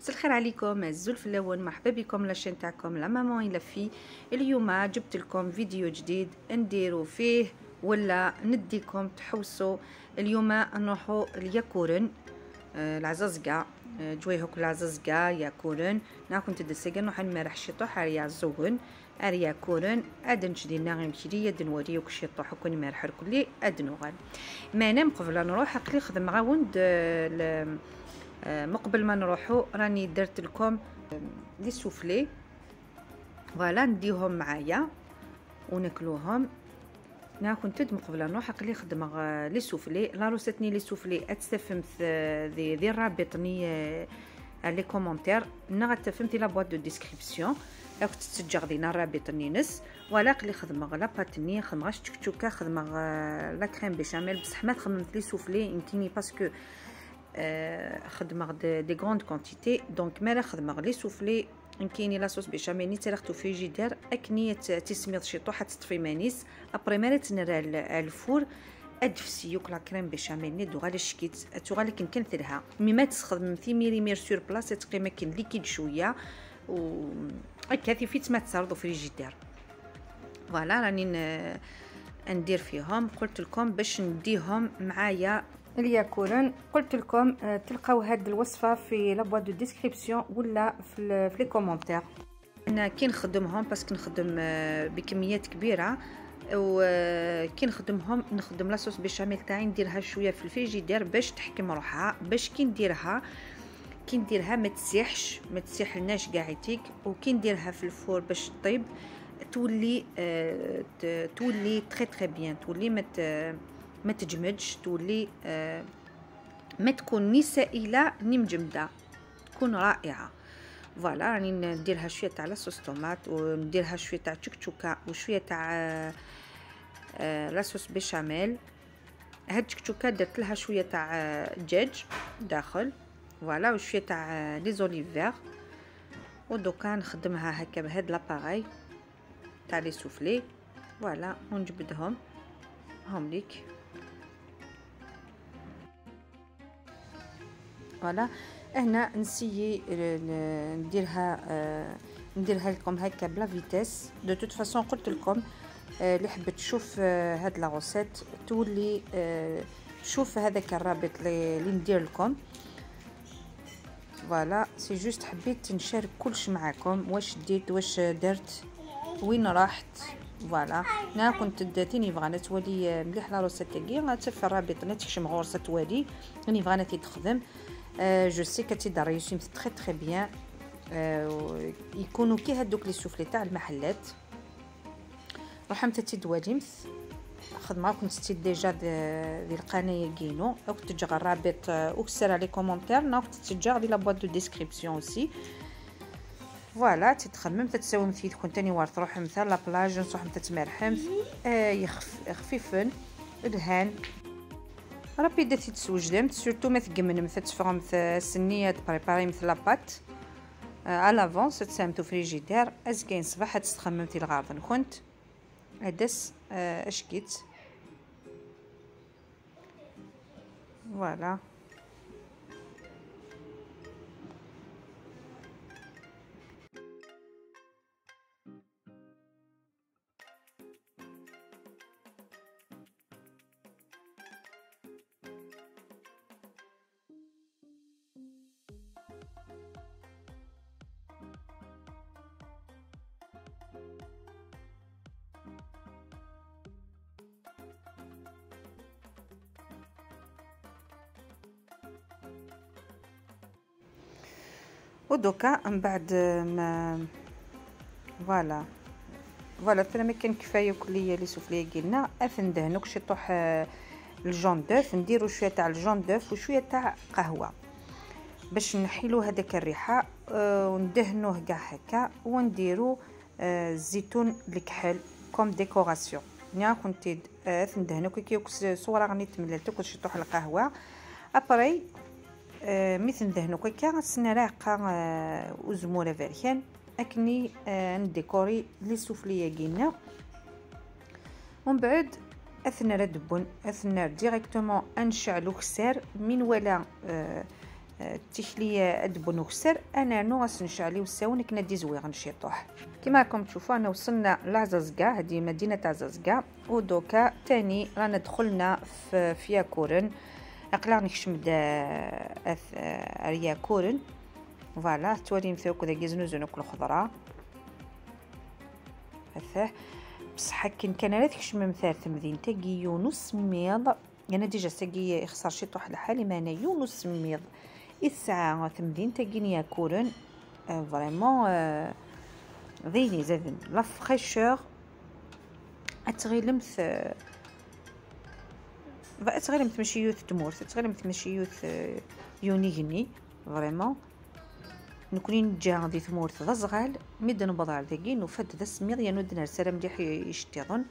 مساء الخير عليكم الزلفلاون، مرحبا بكم لاشين تاعكم لا مامون يلفي. اليوم جبت لكم فيديو جديد نديرو فيه ولا نديكم تحوسوا. اليوم نروحو لياكورن العزازقه جوي هوك العزازقه ياكورن ناكم تدسقن نروح نمرح شطوح اريا زون اريا كورن ادن جدينا غير مشي يد نوريوك شطوح كون مرح الكلي ادنوغال ما نام قبل نروح قلي خدم غاوند مقبل ما نروحو راني درت لكم لي سوفلي فوالا نديهم معايا وناكلوهم نا كنت مقبل نروح قلي خدم لي سوفلي لا روستني لي سوفلي اتفهم ذي رابطني لي كومونتير نا تفهمتي لا بواط دو ديسكريبسيون راك تسجغ لينا الرابط نينس ولا قلي خدم لا باتني خمغاش تكتوكا خدم لا كريم بيشاميل بصح ما خدمت لي سوفلي يمكنني باسكو خدمه دي غروند كونتيتي دونك مالا خدمه لي سوفلي كايني لاصوص بيشاميل ني ترختو في جدار اكنيه تسميط شي طوحه تطفي مانيس ابري مالا تنرى الفور ادفسيوك لا كريم بيشاميل ني دوغال الشكيت توغال كنكن ترها مي ما تخدم في ميريمير سور بلاص تقيم كاين ليكيد شويه و هكا فيت ما تسرضوا في الجدار فوالا راني ندير فيهم. قلت لكم باش نديهم معايا الياكورن، قلت لكم تلقاو هاد الوصفه في لابوا دو ديسكريبسيون ولا في لي كومونتير. انا كي نخدمهم باسكو نخدم بكميات كبيره وكي نخدمهم نخدم لاصوص بيشاميل تاعي نديرها شويه في الفريجيدير باش تحكم روحها، باش كي نديرها ما تسيح لناش قاعدتك، وكي نديرها في الفور باش طيب تولي تري تري بيان، تولي ما تجمدش، تولي ما تكون ني سائله ني مجمده، تكون رائعه. فوالا راني نديرها شويه تاع لاصوص طوماط ونديرها شويه تاع تشكتوكه وشويه تاع لاصوص بيشاميل. هاد التشكتوكه درت لها شويه تاع دجاج داخل فوالا وشويه تاع لي زوليفير، ودوكا نخدمها هكا بهاد لاباغاي تاع لي سوفلي فوالا ونجبدهم هم ليك فوالا. هنا نسيي نديرها لكم هكا بلا فيتيس دو توت فاصون. قلت لكم اللي حبت تشوف هاد لا روسيت تولي تشوف هذاك الرابط اللي ندير لكم فوالا. سي جوست حبيت نشارك كلش معكم، واش ديت واش درت وين راحت فوالا. انا كنت داتيني فغانا تولي مليح لا روسيت تاعي غاتف الرابط نتشم غورسه توالي راني فغانا تخدم جو سي كتيدار ريوسيم تري تري بيان. يكونوا كي هادوك لي سوفلي تاع المحلات رحمت تيدواليمث خدمه كنت تي ديجا ديال القناه كينو او تجغ الرابط وكسر على لي كومونتير ناو تتجغ ديال لا بواط دو ديسكريبسيون اوسي فوالا. تتخمم تتساوي مثل تكون تاني وارث روح مثال لابلاج نصح تتمرحم خفيفن دهان ربي داتي تسوجدم سورتو ما تقمن مثل تفرم مثل سنيه بريباري مثل لاباط على لافونس تسامتو فريجيدير ازكاين صباح تتخمم تي الغارض كنت هدس اشكيت فوالا. ودوكا من بعد ما فوالا ترى ما كان كفايه كليه لي سوفليه قلنا اندهنوك شطوح الجون دوف، نديرو شويه تاع الجون دوف وشويه تاع قهوه باش نحيلو هذاك الريحه وندهنوه كاع هكا ونديرو الزيتون الكحل كوم ديكوراسيون. انا كنت ندهنوك كي صوره غني تمللت كل شطوح القهوه ابري مثل دهنو كيكا غنستنى راقه وزموره فاليان اكني نديكوري لي سوفليه كينا. ومن بعد اثنى ردبن اثنى ديريكتومون انشعلو كسار من ولا التحليه الدبن وكسر انا نوص نشعلي وساون كندي زويغ نشيطوح كيما راكم تشوفوا. انا وصلنا لعزازكا، هذه مدينه تاع عزازكا، ودوكا ثاني رانا دخلنا في ياكورن اقلع نكشمد ياكورن فوالا توري مثوك وذا كيزنوز ناكل خضره هسه بصح كي كان راه تكشم مثارث مدينته كي يونس ميض. يعني ديجا ساقي يخسر شي طوح لحالي ما انا يونس ميض الساعه ثمدين تاقيني ياكورن فريمون ذيني زادن لا فريشور اتغيلمث اتغيلمث ماشي يوث تمورث اتغيلمث ماشي يوث يونيغني فريمون نكوني نجا دي تمورث ذا زغال ميد نبضع ذاكي نفد ذا سميض يا نود نرسل مليح يشتيضن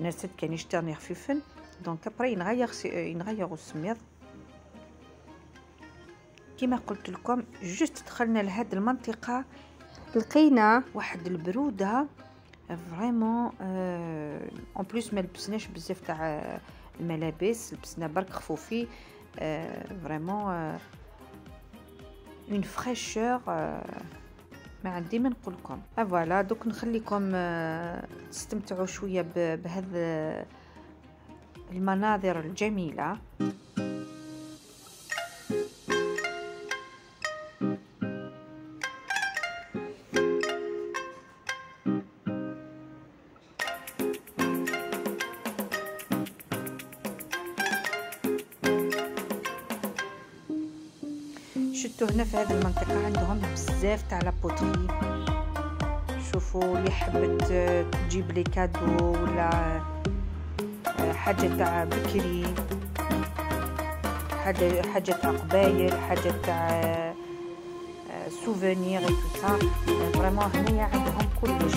نرسل كان يشتيرني خفيفن دونك بري نغير السميض كما قلت لكم. جست دخلنا لهاد المنطقه لقينا واحد البروده فريمون اون بليس ما لبسناش بزاف تاع الملابس، لبسنا برك خفوفي فريمون اون فريشور ما عندي ما نقول لكم. فوالا دوك نخليكم تستمتعوا شويه بهذا المناظر الجميله. شتو هنا في هذه المنطقه عندهم بزاف تاع لابوتري، شوفوا اللي حبت تجيب لي كادو ولا حاجه تاع بكري، حاجه تاع قبايل، حاجه تاع سوفونير اي تو سا. فريمون هنايا عندهم كلش.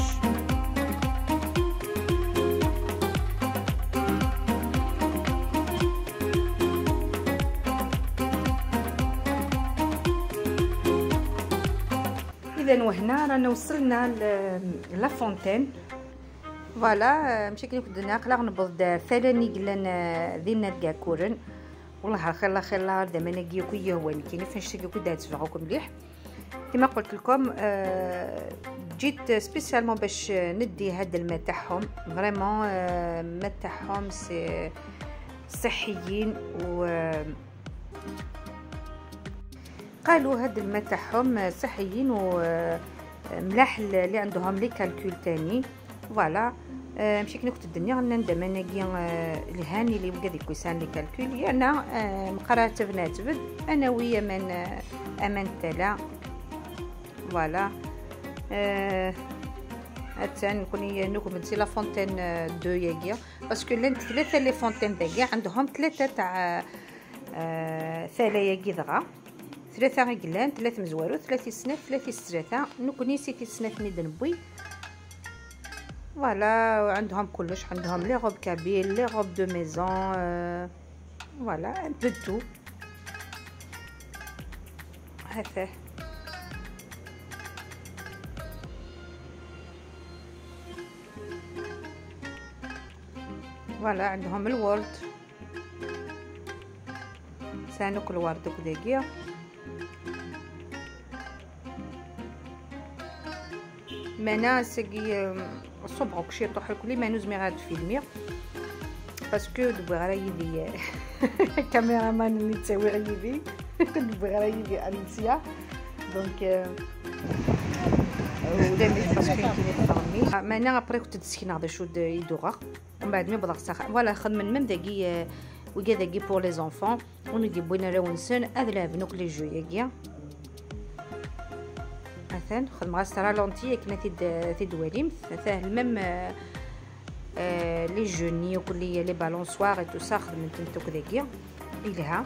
اذا وهنا رانا وصلنا لا فونتين فوالا مشي كي كنا قلا غنبض ثاني قلنا دينا كاكورن والله خير خير لا دمنا كيكويه هو كاين فاش كيكو دات فراكم مليح كما قلت لكم. جيت سبيسيالمون باش ندي هذا الماء تاعهم فريمون الماء تاعهم سي صحيين، و قالوا هذا الماء تاعهم صحيين وملاح اللي عندهم لي كالكول ثاني فوالا. مشي كي كنت الدنيا غنندم انا كي الهاني اللي بقى ديك كويسان لي كالكول انا مقرات بنات بد انا ويا من امان تلا فوالا حتى نكوني نكمل سي لا فونتين دو ياكيا باسكو لانت ثلاثه لي فونتين تاع عندهم ثلاثه تاع ثلايا كيضغا ثلاثه غيلان ثلاث مزوارو ثلاث سنات ثلاث ستراثه نكوني سيتي سنات ميد نبوي فوالا. عندهم كلش، عندهم لي غوب كابيل لي غوب دو ميزون فوالا ان بو تو هذا. فوالا عندهم الورد سانوك الورد كداكيا مناسقي صبعك شي طوح الكلي ما نوزمي غاد فيلمي باسكو دبغي غير يدي الكاميرا مان اللي تصور يدي دبغي غير يدي انسيا دونك ودابا باسكو كاين طامي ما انا ابري كنت تسكينا دي شود يدوغا ومن بعد مي بضغط صح فوالا خدمه من داكي وكاداكي بور لي زونفون وندي بوينا لو نسن اذلاب نوكلي جوياكيا مثلا خدم غاسرا لونتي كما تدواليم مثلا الميم لي جوني وكلي لي بالونسوار اي تو سا خدمت نتو كداكيا الها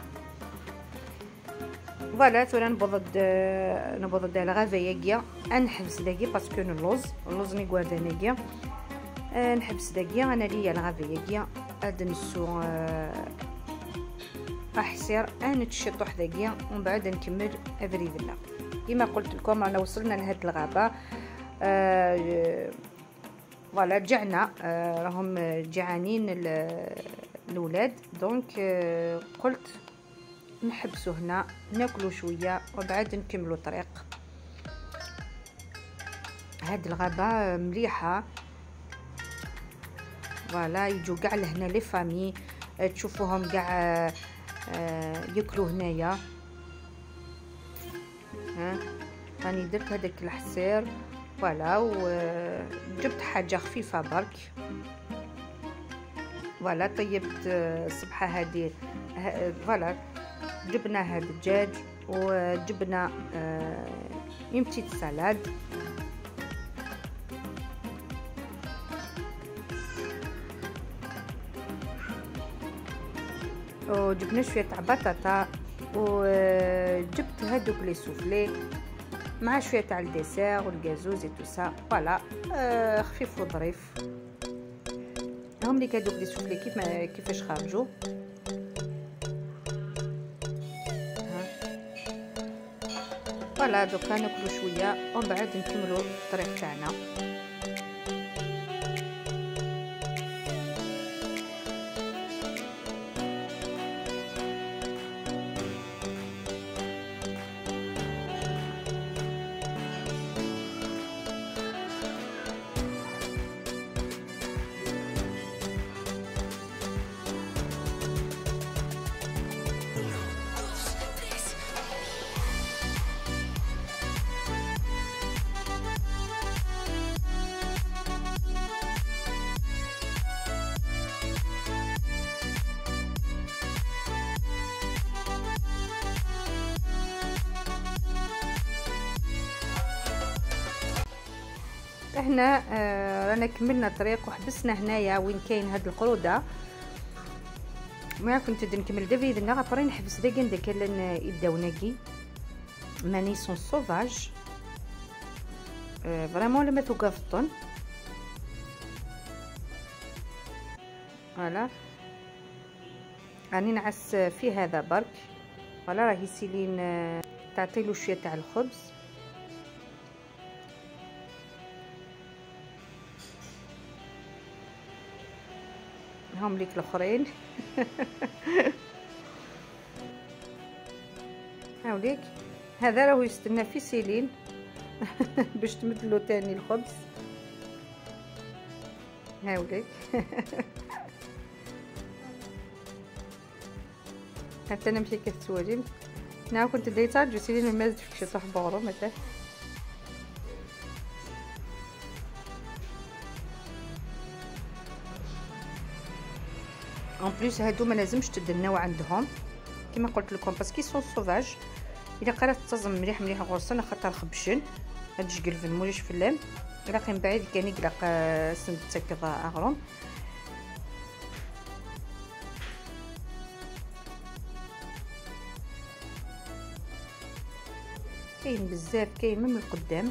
فوالا. تولى نبض على غافيا كيا نحبس داكي باسكو اللوز ني غوادنا كيا نحبس داكي انا ليا الغافيا كيا ادنسو احسر ان تشطو حدا كيا ومن بعد نكمل افريفلا. كما قلت لكم انا وصلنا لهاد الغابه فوالا رجعنا راهم جعانين الاولاد دونك قلت نحبسو هنا ناكلو شويه وبعد نكملو طريق. هاد الغابه مليحه فوالا، يجو كاع لهنا لي فامي، تشوفوهم كاع ياكلو هنايا. ها راني درت هذاك الحصير فوالا، وجبت حاجه خفيفه برك فوالا، طيبت الصبحه هذه فوالا. جبنا هذا الدجاج وجبنا اون بتيت سالاد وجبنا شويه تاع بطاطا، وجبت هذوك لي سوفلي مع شويه تاع الديسير والكازوز وتوسا فوالا. خفيف وظريف. هم ليك هذوك لي سوفلي كيفاش خرجوا. فوالا دوكا ناكلو شويه ومن بعد نكملو الطريق تاعنا. هنا رانا كملنا طريق وحبسنا هنايا وين كاين هاد القروده. ما كنت نبدا نكمل دافيد انا غابرين نحبس داكن داك الداوناكي ماني سون سوفاج فريمون لما توقف الطن فوالا. راني نعس في هذا برك فوالا، راهي سيلين تعطيلو شويه تاع الخبز. هم ليك الاخرين هاوليك هذا راهو يستنى في سيلين باش تمدلو تاني الخبز. هاوليك حتى انا مشي كتسولين انا كنت ديتاج سيلين ما زدتش صح بورو مثلا. اون بليس هادو ما لازمش تدناو عندهم كما قلت لكم باسكو سون سوفاج. الا قرات تزم مليح مليح غرسنا خاطر خبشن هاد الشقلف موليش في اللام راقي من بعيد كان يقلق سند تكضا اغرم. كاين بزاف كاين من القدام.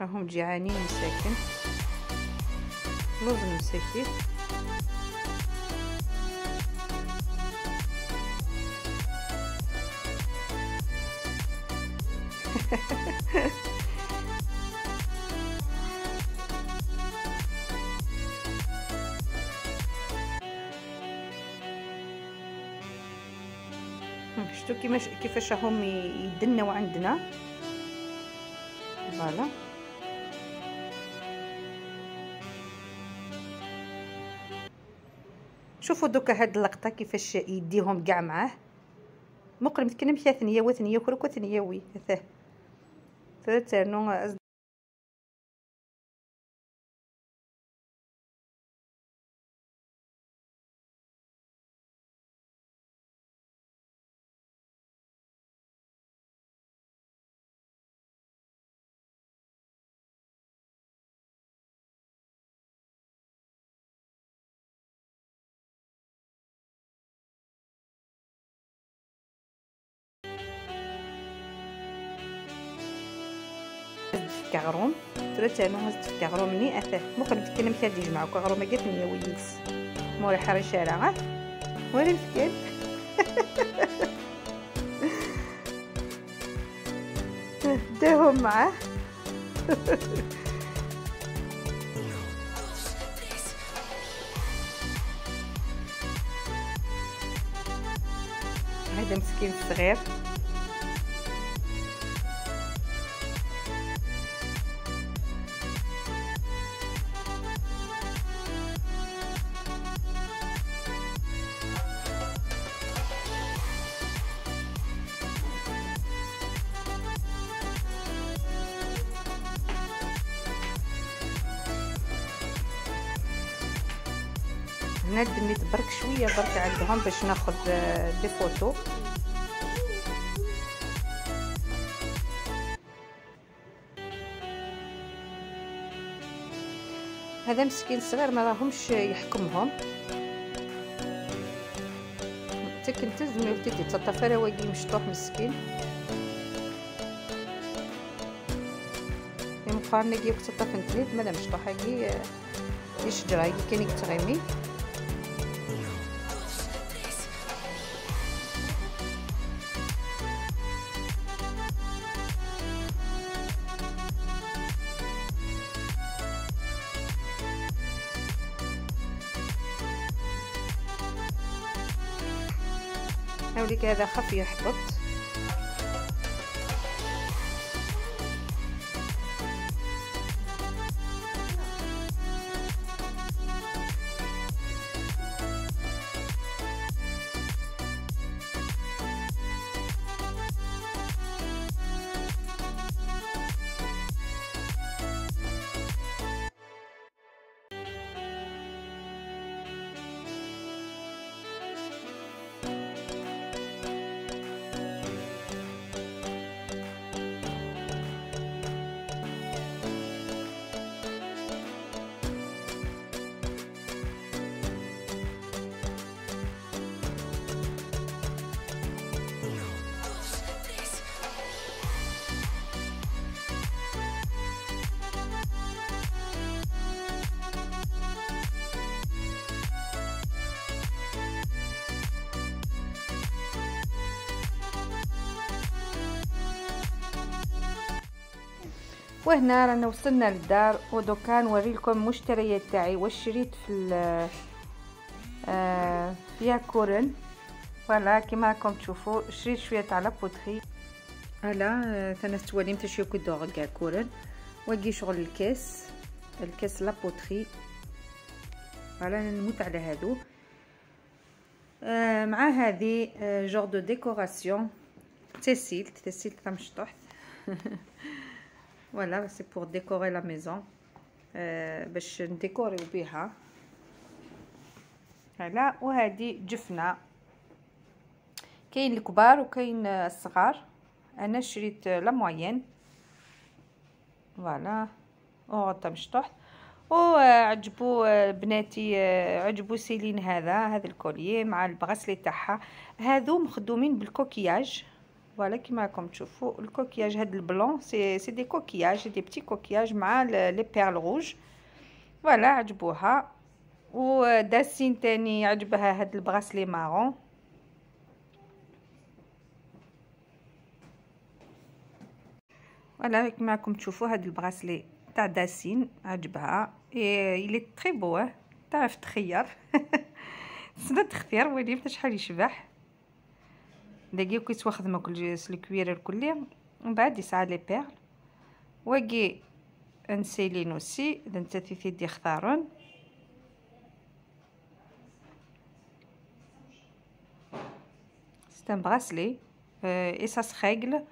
راهم جيعانين مساكن، لوز مسكيت شتو كيفاش راهم يدناو عندنا فوالا. شوفوا دوكا هاد اللقطه كيفاش يديهم كاع معاه مقلم كنا مشى ثنيه وثنيه كروك وثنيه وي ثلاثه نو كغروم درت انا هزت كغروم ني اثاث ممكن تكلم حتى يجمعوا كغروم قالت لي ويليس موري حري شارع وين مسكين داهم معاه الولد مسكين الصغير. هنا دنيت برك شويه برك عندهم باش ناخذ دي فوتو. هذا مسكين صغير ما راهمش يحكمهم حتى كنتز ما ولدي تطفى رواقي مشطوح مسكين يمقارني كي تطفى نتليد مادام مشطوحه كي الشجره كي كان يتغيمي. هاوليك هذا خف يحبط وهنا رانا وصلنا للدار ودوكا نوريلكم المشتريات تاعي واش شريت في ياكورن. فوالا كيما راكم تشوفوا شريت شويه تاع لابوتري على ثلاث تواليم تاع شي كودور كاع كورن واقي شغل الكاس لابوتري. فوالا نموت على هادو مع هذه جور دو ديكوراسيون تسيل تاع مشطوح. Voilà, c'est pour décorer la maison. باش نديكوريو بها. هلا وهذه جفنه كاين الكبار وكاين الصغار. انا شريت لا موين فوالا وغطى مشطوح وعجبوا بناتي عجبوا سيلين هذا الكوليي مع البغسلي تاعها. هذو مخدومين بالكوكياج. Voilà كما راكم تشوفوا الكوكياج هذا البلون سي دي كوكياج دي بتي كوكياج مع لي بيرل روج. فوالا عجبوها وداسين تاني عجبها هذا البغاسلي مارون. فوالا كما راكم تشوفوا هذا البغاسلي تاع داسين عجبها اي تري بو تعرف تخير سنه تختار ويلي باش شحال يشبح داكي كي تاخذ ما كلش الكوير الكلي ومن بعد يسعى لي بيرل واكي انسيلين اوسي دنتاتي دي اختارون. سي ان براسلي اي سا سريغل.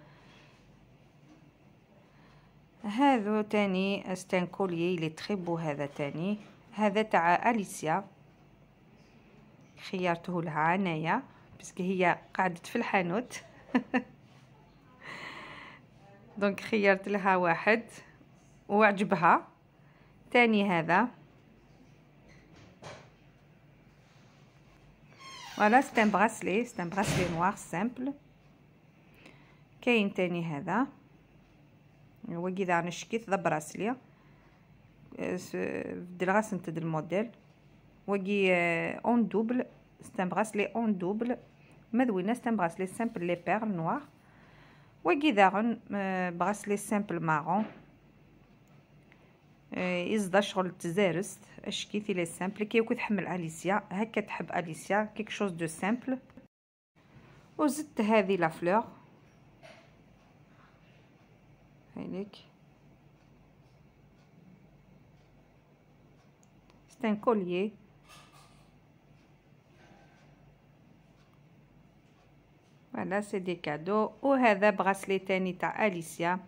هذا تاني استان كوليي لي تري بو. هذا تاني هذا تاع اليسيا خيارته لها انايا باسكو هي قعدت في الحانوت دونك خيرت لها واحد وعجبها. تاني هذا فوالا ستان براسلي نوار سامبل. كاين تاني هذا هو كي دار نشكيت ذا براسلي دلغاس نتا د الموديل وكي اون دوبل. C'est un bracelet en double. Madouina, c'est un bracelet simple, les perles noires. Ouagidaron, bracelet simple marron. Isda شغل تزارست اشكي في لي سامبل كي تحمل اليسيا هكا تحب اليسيا كيك شوز دو سامبل. وزدت هذه لافلور هيك. C'est un collier. Voilà, c'est des cadeaux. وهذا براسلي تاني تاع أليسيا.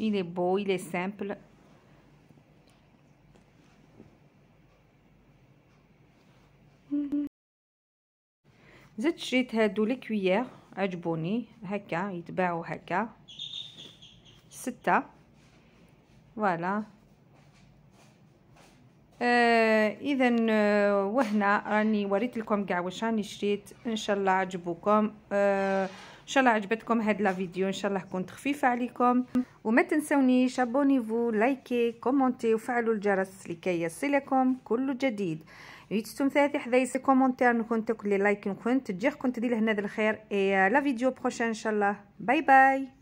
Il est beau, il est simple. زدت شريت هادو لي كويير عجبوني هكا يتباعوا هكا 6. فوالا اذا وهنا راني وريت لكم كاع واش راني شريت. ان شاء الله عجبوكم، ان شاء الله عجبتكم هاد لا فيديو، ان شاء الله كنت خفيفه عليكم. وما تنسونيش ابونيفو، لايكي، كومونتي، وفعلوا الجرس لكي يصلكم كل جديد. ريتم ثلاثه حدايس كومونتير نكون تاكل لي لايك، نكون تجي كنت دير لهنا الخير. اي لا فيديو بروشين ان شاء الله. باي باي.